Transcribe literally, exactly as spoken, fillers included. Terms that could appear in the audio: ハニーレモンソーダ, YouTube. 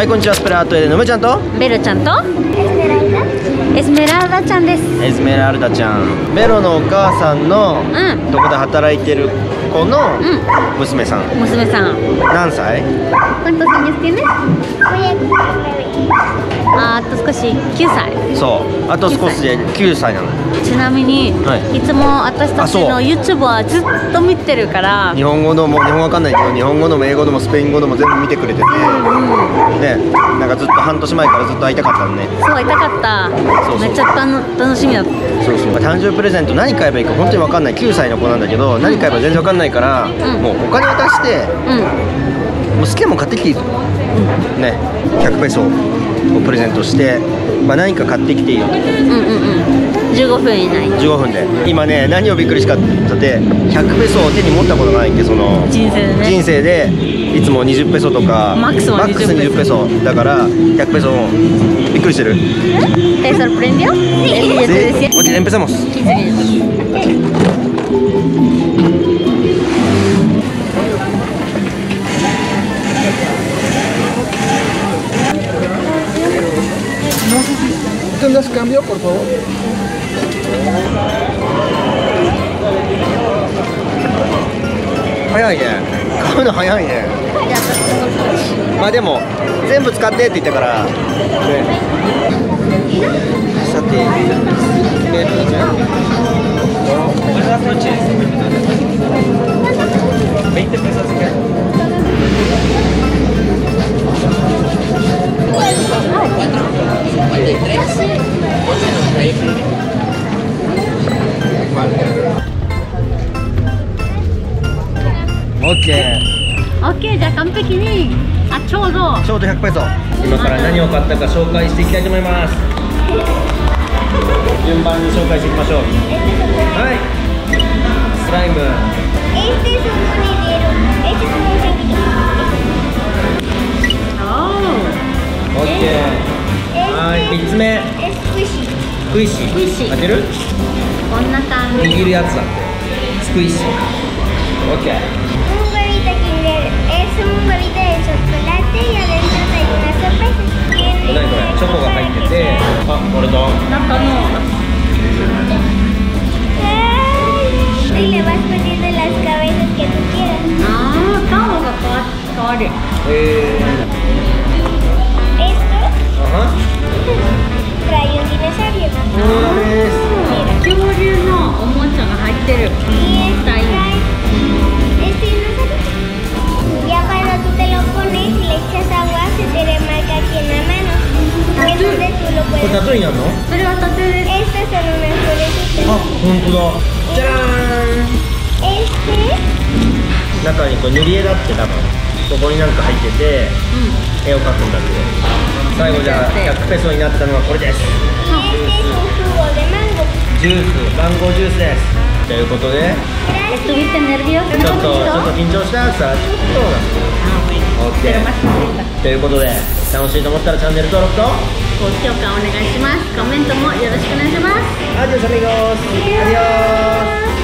はい、こんにちは。スプラトゥエでのむちゃんとベルちゃんとエスメラルダちゃんです。エスメラルダちゃん、ベロのお母さんのとこで働いてる子の娘さん。娘さん何歳？あと少しきゅうさい。そう、あと少しできゅうさいなの。ちなみにいつも私たちの YouTube はずっと見てるから、日本語のも日本わかんないけど、日本語のも英語のもスペイン語のも全部見てくれてて、ね、なんかずっと半年前からずっと会いたかったのね。そう、会いたかった。めっちゃ楽しみだった。そうそう、誕生日プレゼント何買えばいいか本当にわかんない。きゅうさいの子なんだけど、何買えば全然わかんないから、もうお金渡してもう好きなもん買ってきていいぞね。ひゃくペソをプレゼントして、まあ何か買ってきていいよ。うんうんうん、じゅうごふん以内。じゅうごふんで。今ね、何をびっくりしかったって、ひゃくペソを手に持ったことないんで、その人生でね、人生でいつもにじゅっペソとかマックスにじゅっペソだから、ひゃくペソもびっくりしてる。え？それプレミア？え？おじねんペサモス。¿Tendrás cambio, por favor? Rápido, ¿eh?買うの早いね。まあでも全部使ってって言ったから、ね、さて、オッケー。オッケー、じゃあ完璧に、あ、ちょうどちょうどひゃくペソ。今から何を買ったか紹介していきたいと思います。順番に紹介していきましょう。はい、スライム、オッケー。はい、みっつめ、クイシー。クイシー当てる？こんな感じ、握るやつだって、スクイシー。オッケー。チョコが入ってて、あ、これだ。中の。ああ、顔が変わる。ええ。恐竜のおもちゃが入ってる。これタトゥーになるの？それはタトゥーです。あ、本当だ。じゃーん。中にこれ塗り絵だって多分。ここになんか入ってて、絵を描くんだって。最後じゃあひゃくペソになったのはこれです。ジュース、マンゴージュースです。ということで。ちょっとちょっと緊張したさ。ということで、楽しいと思ったらチャンネル登録と。高評価お願いします。コメントもよろしくお願いします。アディオスアミゴス。アディオス。